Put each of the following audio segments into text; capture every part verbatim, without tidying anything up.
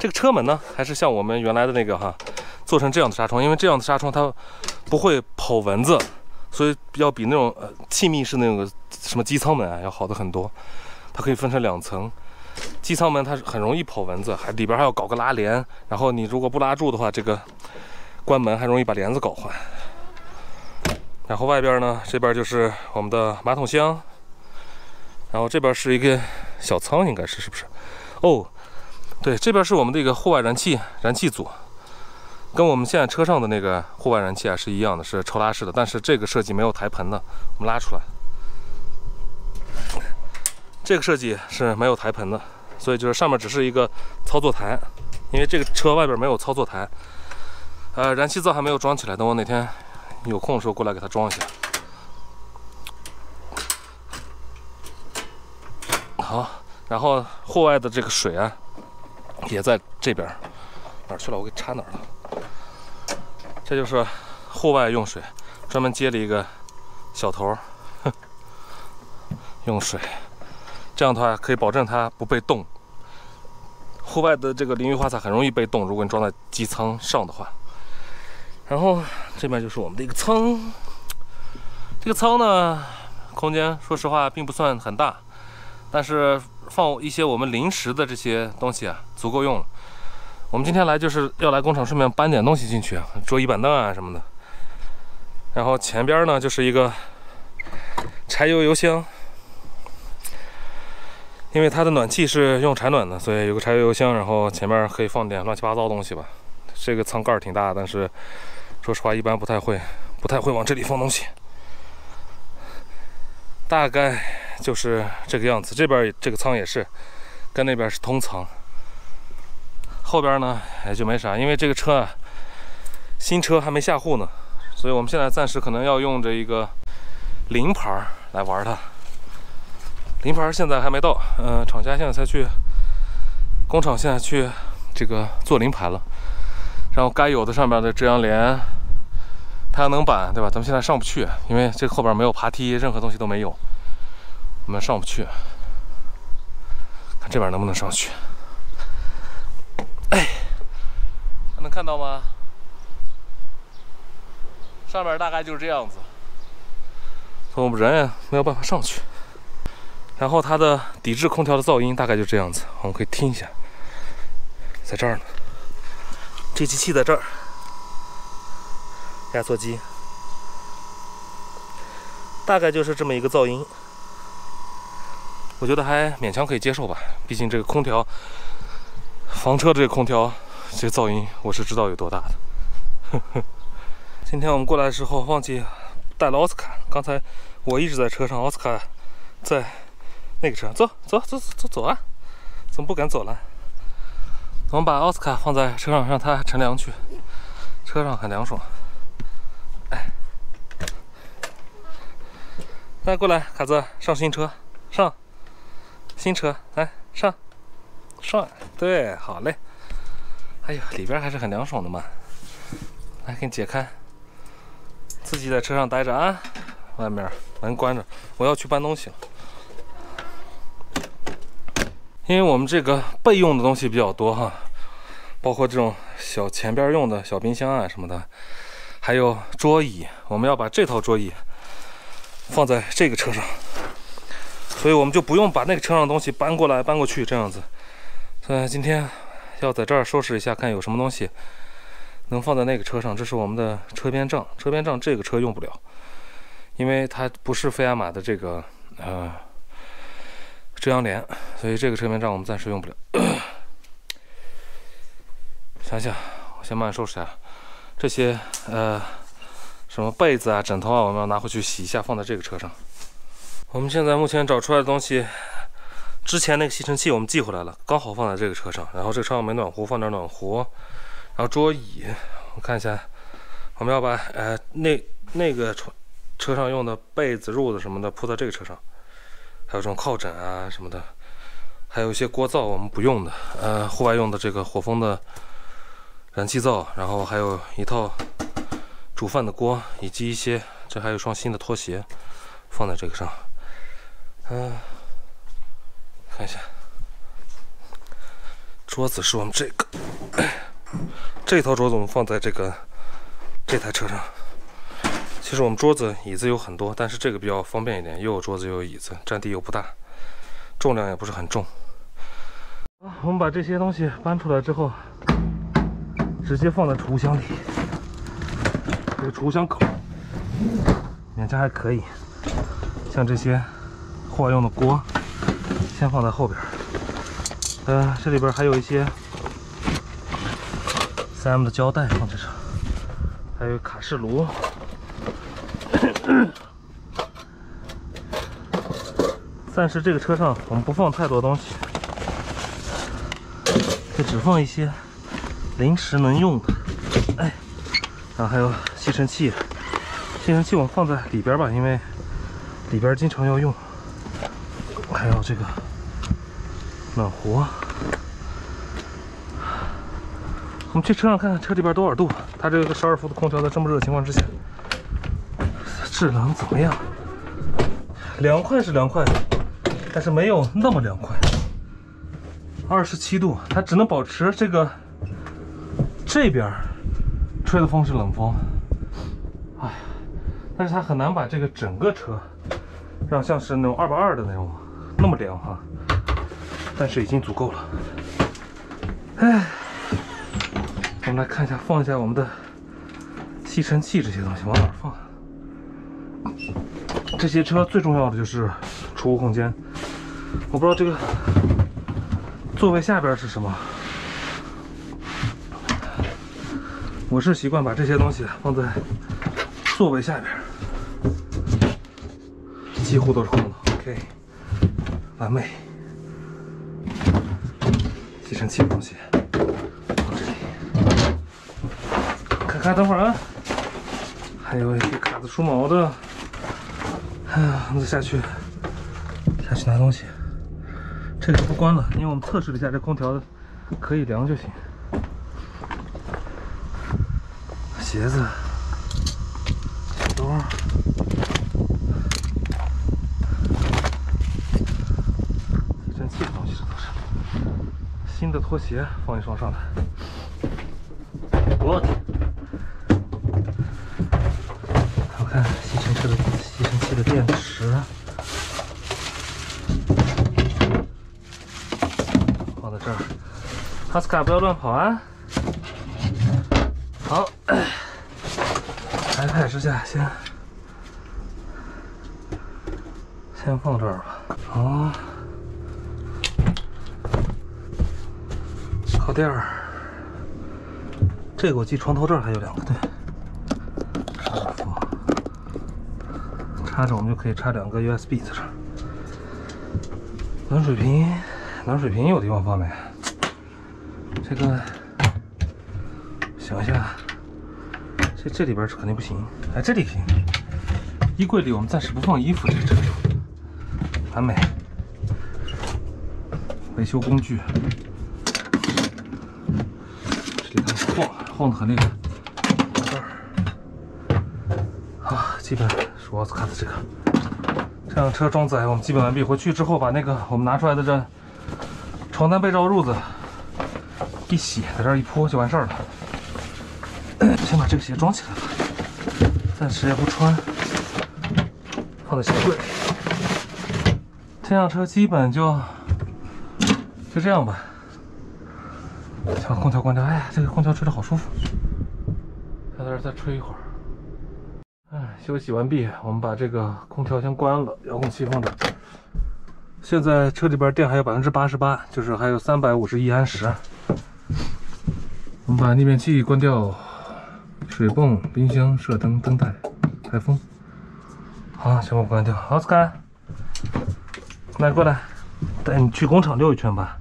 这个车门呢，还是像我们原来的那个哈，做成这样的纱窗，因为这样的纱窗它不会跑蚊子，所以要比那种呃气密式那种什么机舱门啊要好的很多。它可以分成两层，机舱门它是很容易跑蚊子，还里边还要搞个拉帘，然后你如果不拉住的话，这个关门还容易把帘子搞坏。然后外边呢，这边就是我们的马桶箱，然后这边是一个小仓，应该是是不是？哦。 对，这边是我们的一个户外燃气燃气组，跟我们现在车上的那个户外燃气啊是一样的，是抽拉式的，但是这个设计没有抬盆的，我们拉出来。这个设计是没有抬盆的，所以就是上面只是一个操作台，因为这个车外边没有操作台。呃，燃气灶还没有装起来，等我哪天有空的时候过来给它装一下。好，然后户外的这个水啊。 也在这边，哪儿去了？我给插哪儿了？这就是户外用水，专门接了一个小头呵，用水，这样的话可以保证它不被冻。户外的这个淋浴花洒很容易被冻，如果你装在机舱上的话。然后这边就是我们的一个舱，这个舱呢，空间说实话并不算很大，但是。 放一些我们临时的这些东西啊，足够用了。我们今天来就是要来工厂，顺便搬点东西进去，桌椅板凳啊什么的。然后前边呢就是一个柴油油箱，因为它的暖气是用柴暖的，所以有个柴油油箱。然后前面可以放点乱七八糟的东西吧。这个舱盖挺大，但是说实话一般不太会，不太会往这里放东西。大概。 就是这个样子，这边这个仓也是，跟那边是通仓。后边呢也就没啥，因为这个车啊，新车还没下户呢，所以我们现在暂时可能要用这一个零牌来玩它。零牌现在还没到，嗯、呃，厂家现在才去，工厂现在去这个做零牌了。然后该有的上面的遮阳帘、太阳能板，对吧？咱们现在上不去，因为这后边没有爬梯，任何东西都没有。 我们上不去，看这边能不能上去。哎，能看到吗？上面大概就是这样子，我们人也没有办法上去。然后它的抵制空调的噪音大概就这样子，我们可以听一下，在这儿呢，这机器在这儿，压缩机，大概就是这么一个噪音。 我觉得还勉强可以接受吧，毕竟这个空调，房车这个空调，这个噪音我是知道有多大的。呵呵今天我们过来的时候忘记带了奥斯卡，刚才我一直在车上，奥斯卡在那个车上，走走走走走啊，怎么不敢走了？我们把奥斯卡放在车上，让它乘凉去，车上很凉爽。哎，来过来，卡子上新车，上。 新车来上，上对，好嘞。哎呀，里边还是很凉爽的嘛。来，给你解开。自己在车上待着啊，外面门关着。我要去搬东西了，因为我们这个备用的东西比较多哈，包括这种小前边用的小冰箱啊什么的，还有桌椅。我们要把这套桌椅放在这个车上。 所以我们就不用把那个车上的东西搬过来搬过去这样子，所以今天要在这儿收拾一下，看有什么东西能放在那个车上。这是我们的车边帐，车边帐这个车用不了，因为它不是飞亚马的这个呃遮阳帘，所以这个车边帐我们暂时用不了。想想，我先慢慢收拾下这些呃什么被子啊、枕头啊，我们要拿回去洗一下，放在这个车上。 我们现在目前找出来的东西，之前那个吸尘器我们寄回来了，刚好放在这个车上。然后这个车上没暖壶，放点暖壶。然后桌椅，我看一下，我们要把呃那那个车车上用的被子、褥子什么的铺在这个车上。还有这种靠枕啊什么的，还有一些锅灶我们不用的，呃，户外用的这个火风的燃气灶，然后还有一套煮饭的锅，以及一些这还有一双新的拖鞋放在这个上。 嗯，看一下，桌子是我们这个，这套桌子我们放在这个这台车上。其实我们桌子、椅子有很多，但是这个比较方便一点，又有桌子又有椅子，占地又不大，重量也不是很重。啊，我们把这些东西搬出来之后，直接放在储物箱里。这个储物箱口勉强还可以，像这些户外用的锅，先放在后边。 呃，这里边还有一些 三 M 的胶带放在这，还有卡式炉，暂时这个车上我们不放太多东西，就只放一些临时能用的。哎，然后还有吸尘器，吸尘器我们放在里边吧，因为里边经常要用。还有这个。 暖壶，我们去车上看看车里边多少度。它这个十二伏的空调在这么热的情况之下，制冷怎么样？凉快是凉快，但是没有那么凉快。二十七度，它只能保持这个这边吹的风是冷风，哎，但是它很难把这个整个车让像是那种二百二的那种那么凉哈。 但是已经足够了。哎，我们来看一下，放一下我们的吸尘器这些东西往哪儿放？这些车最重要的就是储物空间。我不知道这个座位下边是什么。我是习惯把这些东西放在座位下边，几乎都是空的。OK， 完美。 吸尘器的东西放这里，看看，等会儿啊，还有一些卡子梳毛的，哎呀，那下去，下去拿东西。这个不关了，因为我们测试了一下，这空调可以凉就行。鞋子、小兜，吸尘器的东西这都是。 新的拖鞋放一双上来，我天！我看吸尘器的吸尘器的电池放在这儿。哈斯卡不要乱跑啊！好，iPad支架先先放这儿吧。好。 靠垫儿，这个我记床头这儿还有两个，对，插着我们就可以插两个 U S B 在这儿。暖水瓶，暖水瓶有地方放没？这个想一下，这这里边肯定不行，哎，这里行。衣柜里我们暂时不放衣服，这这完美。维修工具。 晃得很厉害，这儿啊，基本是我看的这个。这辆车装载我们基本完毕。回去之后把那个我们拿出来的这床单被罩褥子一洗，在这儿一铺就完事儿了。先把这个鞋装起来吧，暂时也不穿，放在鞋柜里。这辆车基本就就这样吧。 把空调关掉，哎呀，这个空调吹得好舒服。在这儿再吹一会儿。哎，休息完毕，我们把这个空调先关了，遥控器放这儿。现在车里边电还有 百分之八十八， 就是还有三百五十一安时。我们把逆变器关掉，水泵、冰箱、射灯、灯带、台风。好，全部关掉。奥斯卡，来过来，带你去工厂溜一圈吧，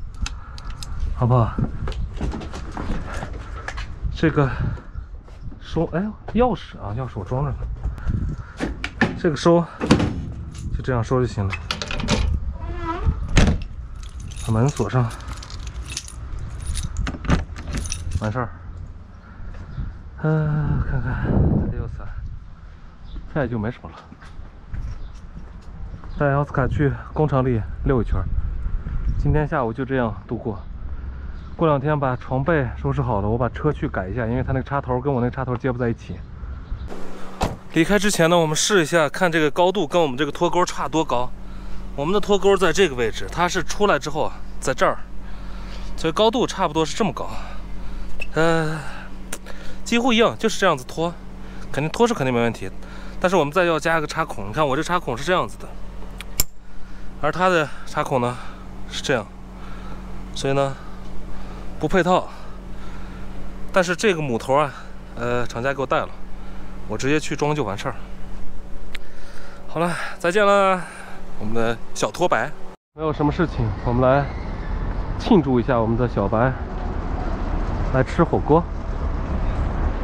好不好？ 这个收，哎，钥匙啊，钥匙我装着呢。这个收，就这样收就行了。把门锁上，完事儿。嗯、呃，看看还有伞，这也就没什么了。带奥斯卡去工厂里溜一圈，今天下午就这样度过。过两天把床被收拾好了，我把车去改一下，因为它那个插头跟我那个插头接不在一起。离开之前呢，我们试一下，看这个高度跟我们这个脱钩差多高。我们的脱钩在这个位置，它是出来之后啊，在这儿，所以高度差不多是这么高。呃，几乎一样，就是这样子脱，肯定脱是肯定没问题。但是我们再要加一个插孔，你看我这插孔是这样子的，而它的插孔呢是这样，所以呢不配套。但是这个母头啊，呃，厂家给我带了。 我直接去装就完事儿。好了，再见了，我们的小拖白。没有什么事情，我们来庆祝一下我们的小白，来吃火锅。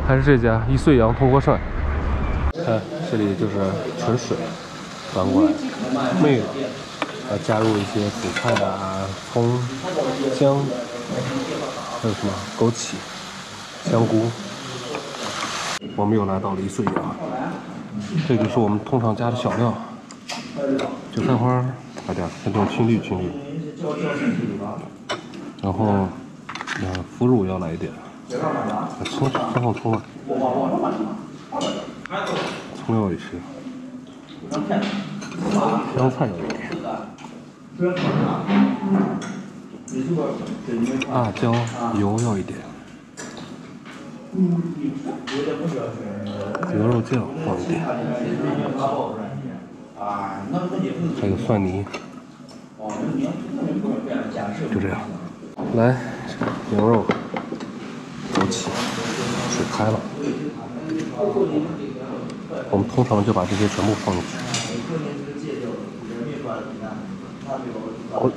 还是这家一岁羊铜锅涮。看，这里就是纯水端过来，没了，要加入一些主菜啊，葱、姜，还有什么枸杞、香菇。 我们又来到了一岁羊，这就是我们通常加的小料，韭菜花，大家看这种青绿青绿，然后呃腐乳要来一点，葱放上葱了，葱要一些，香菜要一点，辣椒油要一点。 牛肉酱放一点，还有蒜泥，就这样。来，牛肉，枸杞，水开了，我们通常就把这些全部放进去。哦